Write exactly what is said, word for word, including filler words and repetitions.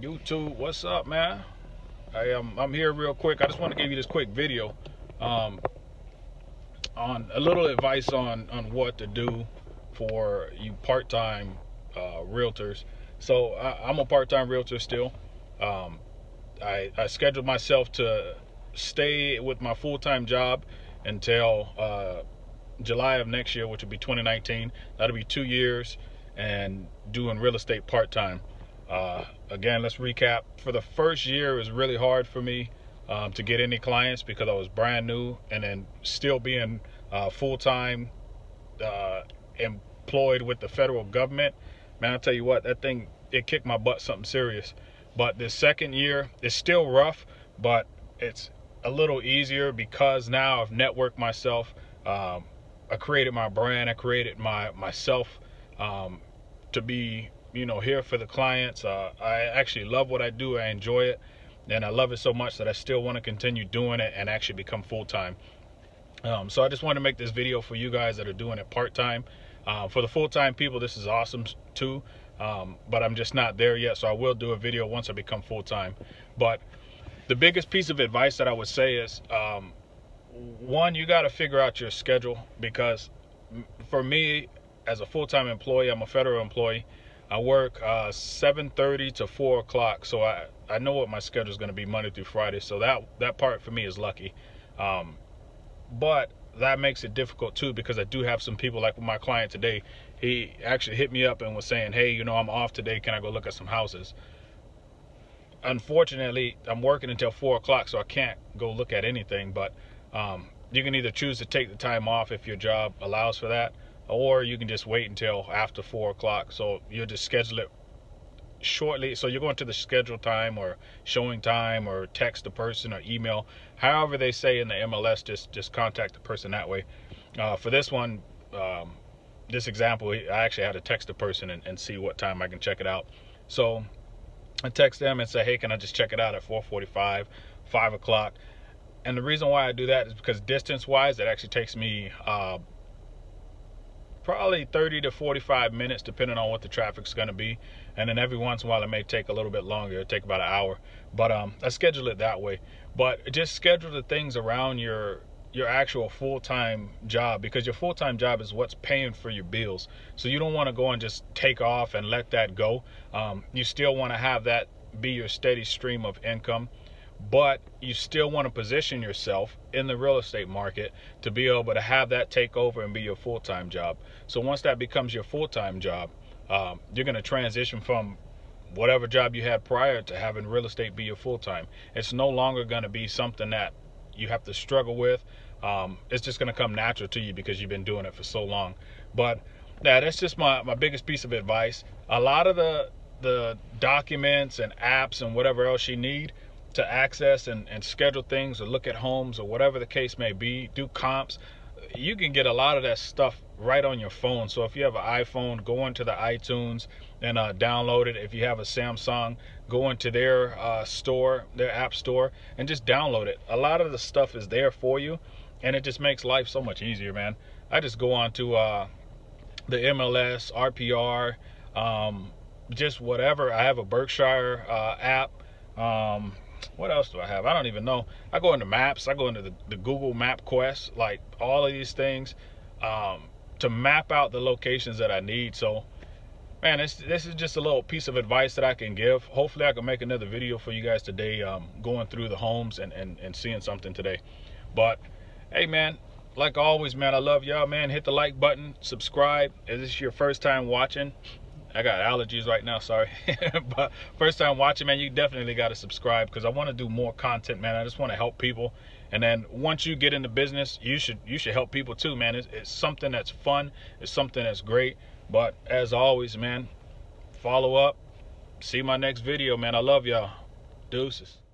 YouTube, what's up, man? I am I'm here real quick. I just want to give you this quick video um, on a little advice on on what to do for you part-time uh, realtors. So I, I'm a part-time realtor still. Um, I, I scheduled myself to stay with my full-time job until uh, July of next year, which will be twenty nineteen. That'll be two years and doing real estate part-time. Uh, again, let's recap. For the first year, it was really hard for me um, to get any clients because I was brand new, and then still being uh, full-time uh, employed with the federal government. Man, I'll tell you what, that thing, it kicked my butt something serious. But the second year, it's still rough, but it's a little easier because now I've networked myself. Um, I created my brand. I created my myself um, to be, you know, here for the clients. Uh, I actually love what I do. I enjoy it, and I love it so much that I still want to continue doing it and actually become full-time. Um, so I just wanted to make this video for you guys that are doing it part-time. Uh, for the full-time people, this is awesome too, um, but I'm just not there yet, so I will do a video once I become full-time. But the biggest piece of advice that I would say is, um, one, you got to figure out your schedule, because for me, as a full-time employee, I'm a federal employee. I work uh, seven thirty to four o'clock, so I, I know what my schedule is going to be Monday through Friday, so that, that part for me is lucky. Um, but that makes it difficult too, because I do have some people, like with my client today, he actually hit me up and was saying, hey, you know, I'm off today, can I go look at some houses? Unfortunately, I'm working until four o'clock, so I can't go look at anything, but um, you can either choose to take the time off if your job allows for that, or you can just wait until after four o'clock, so you'll just schedule it shortly. So you're going to the schedule time or showing time, or text the person or email, however they say in the M L S, just just contact the person that way. Uh, for this one, um, this example, I actually had to text the person and, and see what time I can check it out. So I text them and say, hey, can I just check it out at four forty-five, five o'clock? And the reason why I do that is because distance wise, it actually takes me uh, probably thirty to forty-five minutes, depending on what the traffic's going to be, and then every once in a while it may take a little bit longer. It'll take about an hour, but um I schedule it that way. But just schedule the things around your your actual full-time job, because your full-time job is what's paying for your bills, so you don't want to go and just take off and let that go. Um, you still want to have that be your steady stream of income, but you still want to position yourself in the real estate market to be able to have that take over and be your full-time job. So once that becomes your full-time job, um, you're going to transition from whatever job you had prior to having real estate be your full-time. It's no longer going to be something that you have to struggle with. Um, it's just going to come natural to you because you've been doing it for so long. But yeah, that's just my, my biggest piece of advice. A lot of the, the documents and apps and whatever else you need to access and, and schedule things, or look at homes, or whatever the case may be, do comps, you can get a lot of that stuff right on your phone. So if you have an iPhone, go into the iTunes and uh, download it. If you have a Samsung, go into their uh, store, their app store, and just download it. A lot of the stuff is there for you, and it just makes life so much easier, man. I just go on to uh, the M L S, R P R, um, just whatever. I have a Berkshire uh, app. Um, What else do I have? I don't even know. I go into maps. I go into the, the Google Map Quest, like all of these things, um, to map out the locations that I need. So, man, this, this is just a little piece of advice that I can give. Hopefully, I can make another video for you guys today, um, going through the homes and, and, and seeing something today. But, hey, man, like always, man, I love y'all, man. Hit the like button. Subscribe. If this is your first time watching, I got allergies right now, sorry. But first time watching, man, you definitely got to subscribe, because I want to do more content, man. I just want to help people. And then once you get into business, you should you should help people too, man. It's, it's something that's fun. It's something that's great. But as always, man, follow up. See my next video, man. I love y'all. Deuces.